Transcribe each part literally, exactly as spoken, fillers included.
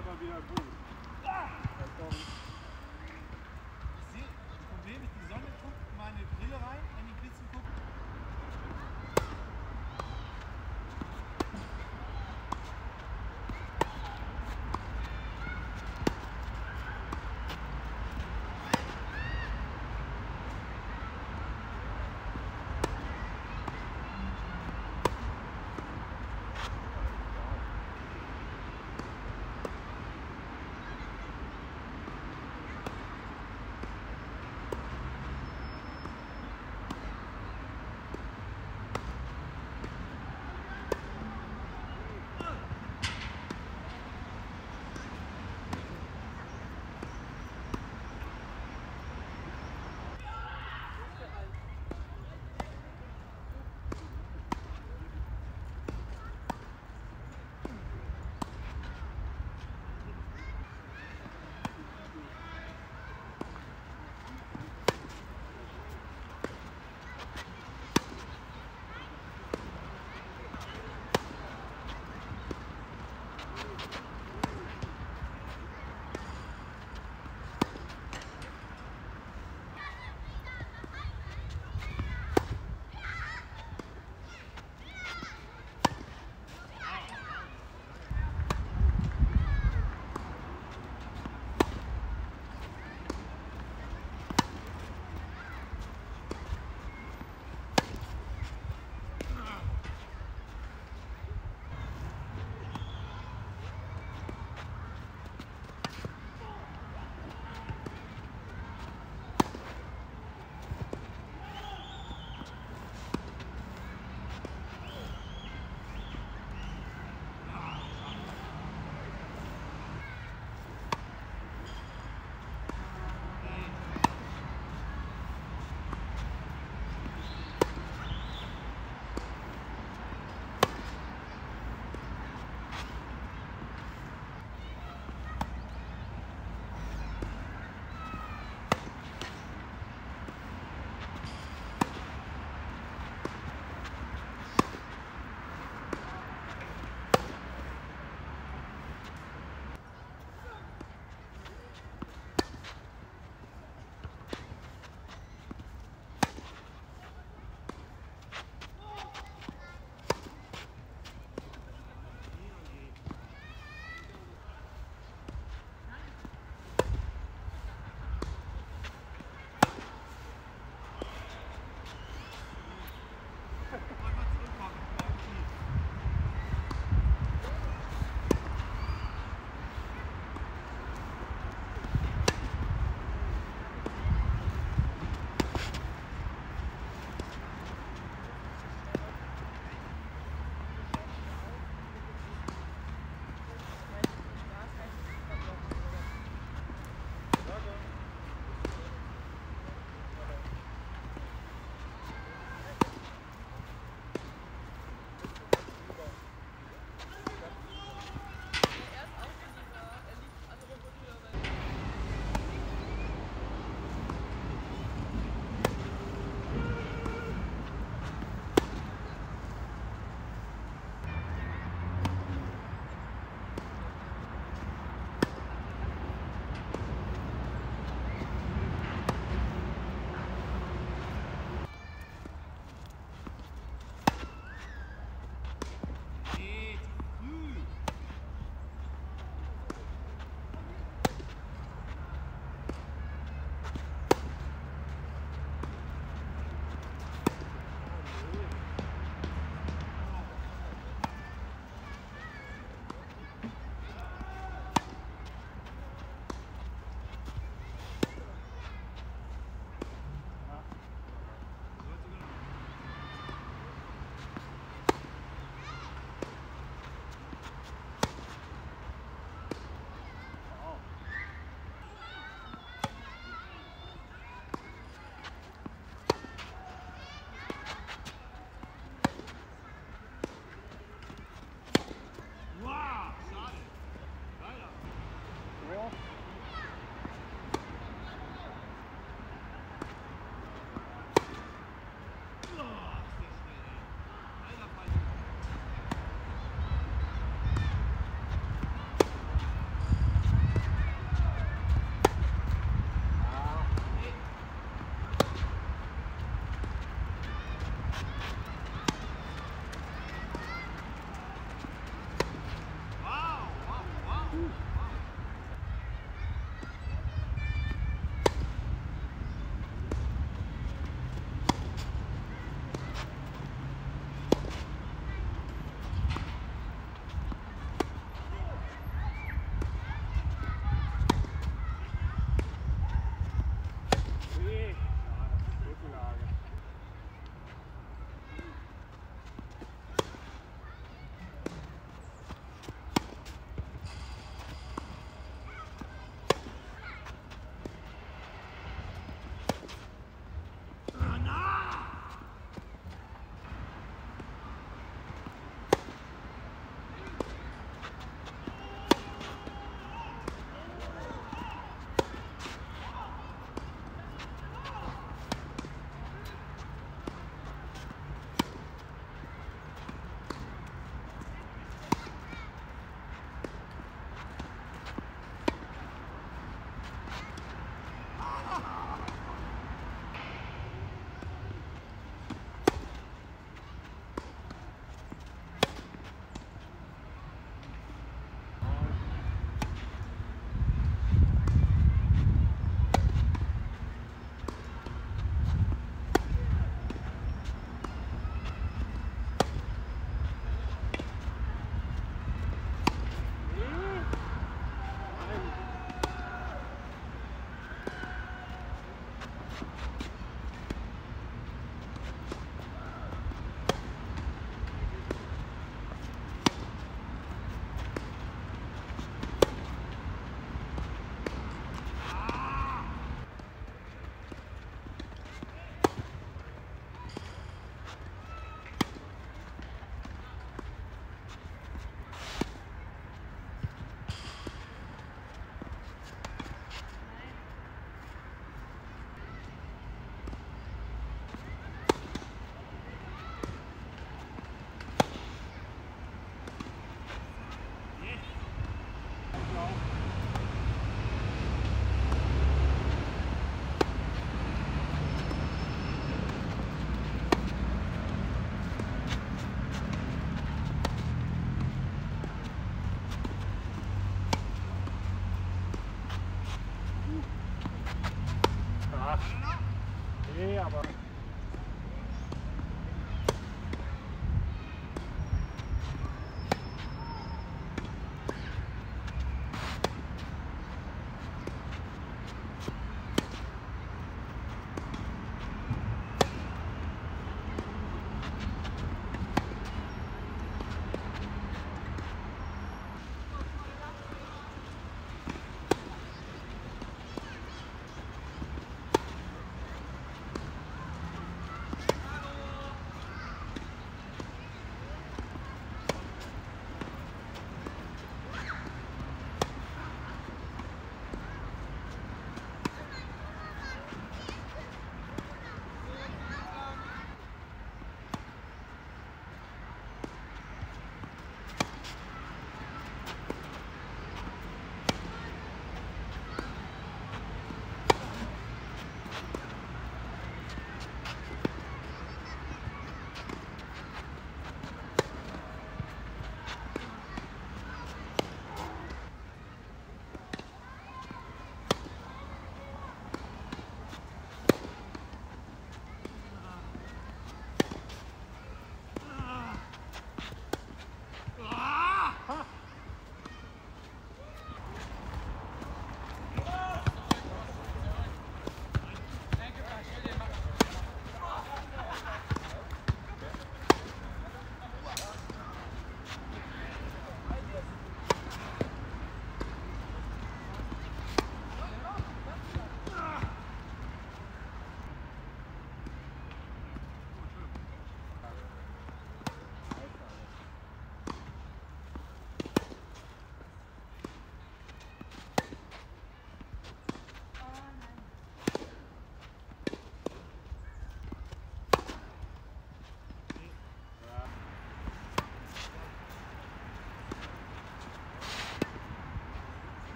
aber wieder gut. Ich sehe, das Problem ist, die Sonne guckt in meine Brille rein, an die Blitzen guckt.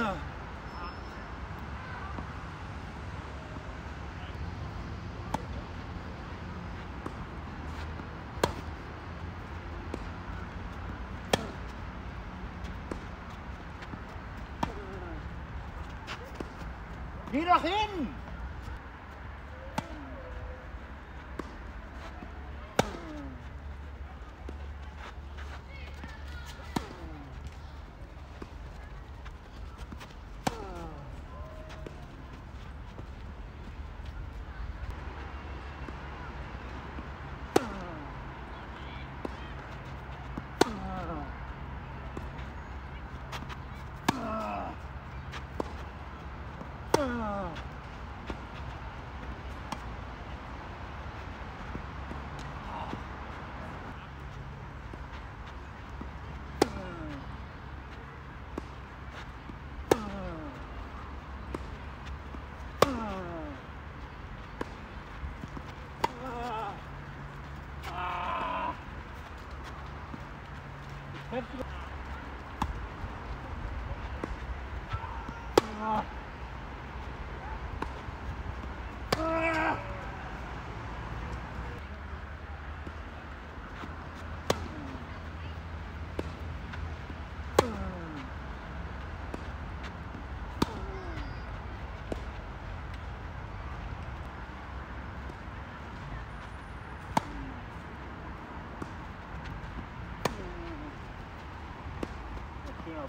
Ah. Geh doch hin!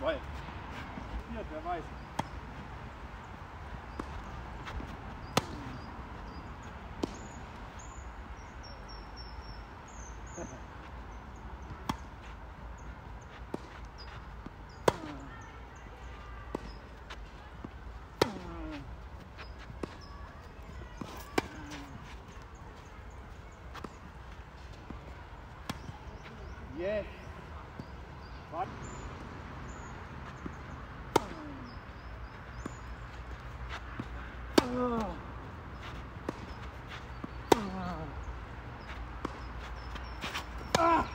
Ball. Hier, wer weiß. Yes. What? Oh. Oh. Ah.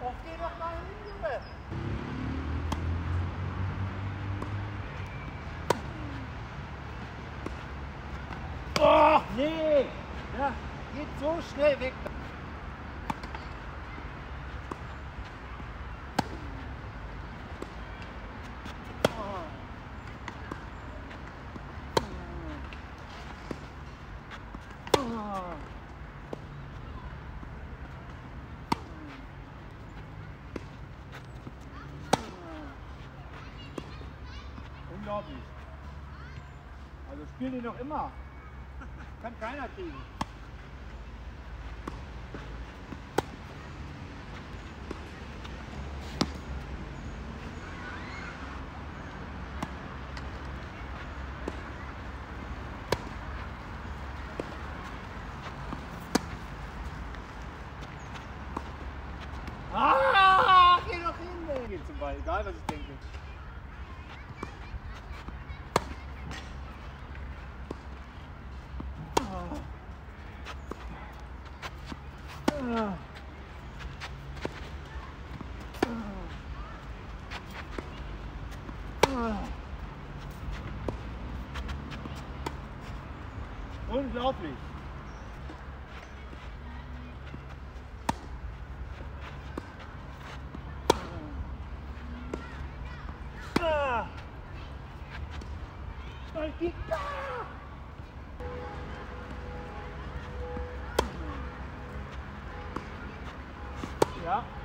Och, geh doch mal hin, Junge! Oh, nee! Ja, geht so schnell weg! Oh. Oh. Unglaublich! Also spielen die noch immer! Kann keiner kriegen. Ah, geh doch hin! Geht zum Ball, egal was ich denke. Ugh. Ugh. Ugh. Unglaublich. Ah. Yeah.